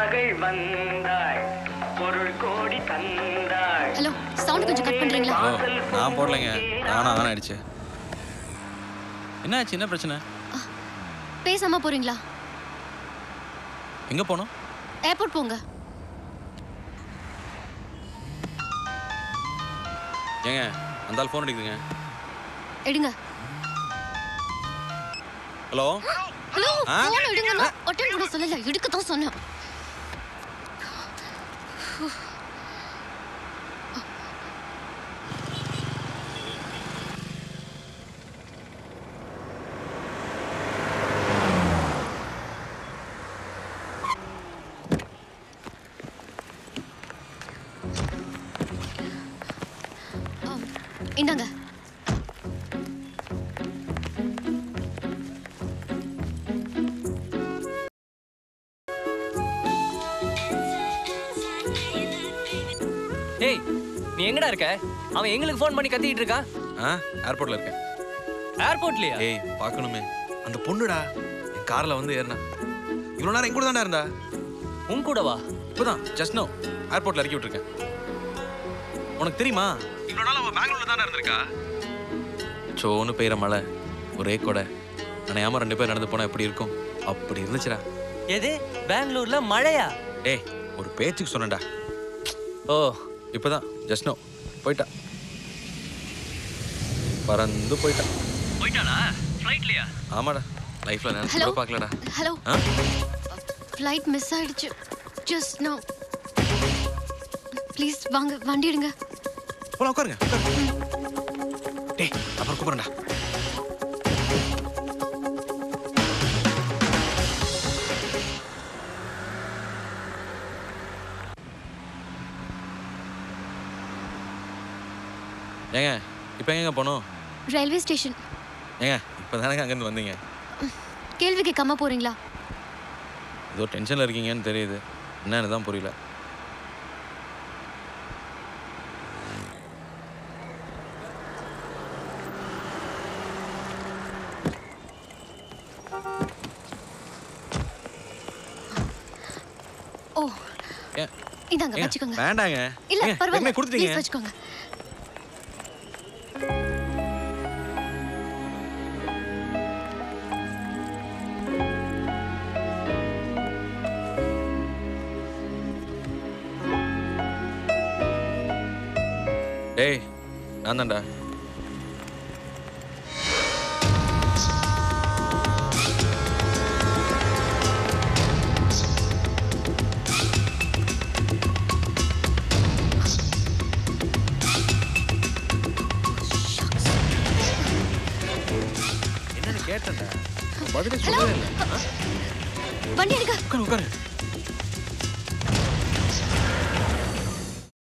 பகை வந்தாய் பொருள் கோடி தந்தாய். ஹலோ, சவுண்ட் கொஞ்சம் கட் பண்றீங்களா? நான் போடலங்க, நானா ஆன் ஆயிடுச்சு. என்னாச்சு, என்ன பிரச்சனை? பேசாம போறீங்களா? எங்க போறோம்? ஏர்போர்ட் போங்க. ஏங்க அந்த ஆள் ஃபோன் அடிக்குதுங்க, எடுங்க. ஹலோ ஹலோ, ஃபோன் எடுங்கண்ணா. அட்டெண்ட் பண்ண சொல்லல, எடுக்க தான் சொன்னேன். இந்தாங்க. ஏய், நீ எங்கடா இருக்க? அவன் எங்களுக்கு ஃபோன் பண்ணி கத்திட்டு இருக்கான். ஏர்போர்ட்ல இருக்கேன். ஏர்போர்ட்லயா? ஏய் பார்க்கணுமே, அந்த பொண்ணுடா என் கார்ல வந்து ஏறினா. இவ்வளோ நேரம் என் கூட தான்டா இருந்தா? உன் கூடவா? இப்போதான் ஜஸ்ட் நோ ஏர்போர்ட்ல இறக்கி விட்டுருக்கேன். உனக்கு தெரியுமா, இவ்வளோ நாள் அவன் பெங்களூர்ல தானே இருந்திருக்கா? சோன்னு பெய்கிற மழை, ஒரே கொடை, நினையாம ரெண்டு பேர் நடந்து போனா எப்படி இருக்கும், அப்படி இருந்துச்சுடா. எது பெங்களூர்ல மழையா? டேய் ஒரு பேச்சுக்கு சொன்னடா. ஓ இப்போதான் ஜஸ்ட் நோ போயிட்டா, பறந்து போயிட்டா. போயிட்டாடா ஃப்ளைட்லயா? ஆமாடா, லைஃப்ல நான் கூட பார்க்கலடா. ஹலோ, ஃப்ளைட் மிஸ் ஆயிடுச்சு ஜஸ்ட் நோ. ப்ளீஸ் வாங்க, வண்டி எடுங்க, போலாம், உட்காருங்க. டேய் அப்புறம் கூப்பிடுறேன்டா. ஏங்க இப்போ எங்கங்க போகணும்? Railway station. ஏங்க இப்போ தானேங்க அங்கேருந்து வந்தீங்க. கேள்வி கேட்காம போகிறீங்களா? ஏதோ டென்ஷனில் இருக்கீங்கன்னு தெரியுது, என்னன்னு தான் புரியல. ஓ இதாங்க வச்சுக்கோங்க. வேண்டாங்க, இல்லை பரவாயில்ல கொடுத்துட்டீங்க, வச்சுக்கோங்க. ஏய் நான் தான்டா. என்னன்னு கேட்டேன்டா, பதிலே சொல்லவே இல்லை. வண்டி எடுக்க, உட்காரு உட்காரு.